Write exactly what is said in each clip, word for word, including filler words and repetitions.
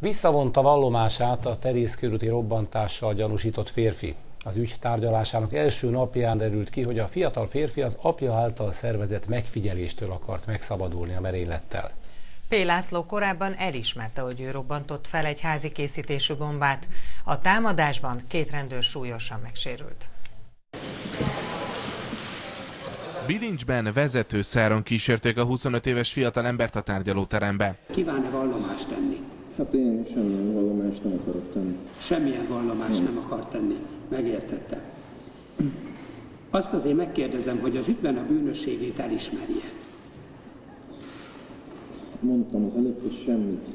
Visszavonta vallomását a Teréz körúti robbantással gyanúsított férfi. Az ügy tárgyalásának első napján derült ki, hogy a fiatal férfi az apja által szervezett megfigyeléstől akart megszabadulni a merénylettel. P. László korábban elismerte, hogy ő robbantott fel egy házi készítésű bombát. A támadásban két rendőr súlyosan megsérült. Bilincsben vezetőszáron kísérték a huszonöt éves fiatal embert a tárgyalóterembe. Kíván-e vallomást tenni? Hát én semmilyen vallomást nem akarok tenni. Semmilyen vallomást nem, nem akar tenni, megértettem. Azt azért megkérdezem, hogy az ügyben a bűnösségét elismerje. Mondtam az előbb, hogy semmit.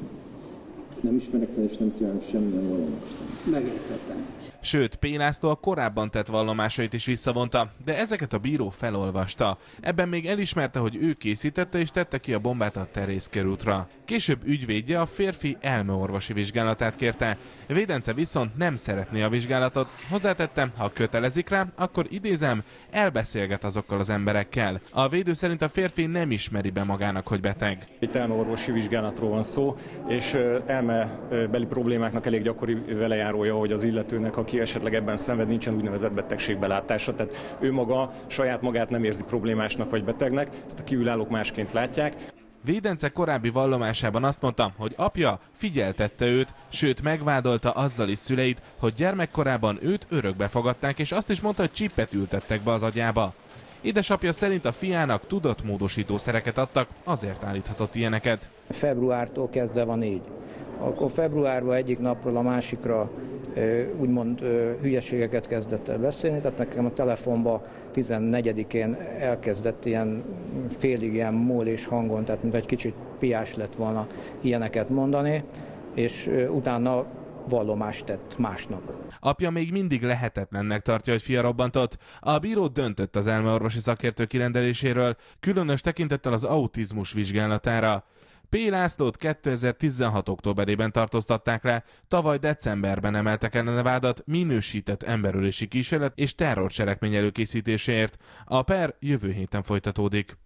Nem ismerek el, és nem kívánok semmilyen vallomást tenni. Megértettem. Sőt, P. László a korábban tett vallomásait is visszavonta, de ezeket a bíró felolvasta. Ebben még elismerte, hogy ő készítette és tette ki a bombát a Teréz körútra. Később ügyvédje a férfi elmeorvosi vizsgálatát kérte. Védence viszont nem szeretné a vizsgálatot. Hozzátette, ha kötelezik rá, akkor idézem, elbeszélget azokkal az emberekkel. A védő szerint a férfi nem ismeri be magának, hogy beteg. Itt elmeorvosi vizsgálatról van szó, és elmebeli problémáknak elég gyakori velejárója, hogy az illetőnek, aki esetleg ebben szenved, nincsen úgynevezett betegségbelátása, tehát ő maga saját magát nem érzi problémásnak vagy betegnek, ezt a kívülállók másként látják. Védence korábbi vallomásában azt mondta, hogy apja figyeltette őt, sőt megvádolta azzal is szüleit, hogy gyermekkorában őt örökbe fogadták, és azt is mondta, hogy csippet ültettek be az agyába. Édesapja szerint a fiának tudatmódosítószereket adtak, azért állíthatott ilyeneket. Februártól kezdve van így. Akkor februárban egyik napról a másikra úgymond hülyeségeket kezdett el beszélni, tehát nekem a telefonba tizennegyedikén elkezdett ilyen félig ilyen mólés hangon, tehát mint egy kicsit piás lett volna ilyeneket mondani, és utána vallomást tett másnap. Apja még mindig lehetetlennek tartja, hogy fia robbantott. A bíró döntött az elmeorvosi szakértő kirendeléséről, különös tekintettel az autizmus vizsgálatára. P. Lászlót kétezer-tizenhat. októberében tartóztatták le, tavaly decemberben emeltek ellene vádat minősített emberölési kísérlet és terrorcselekmény előkészítéséért. A per jövő héten folytatódik.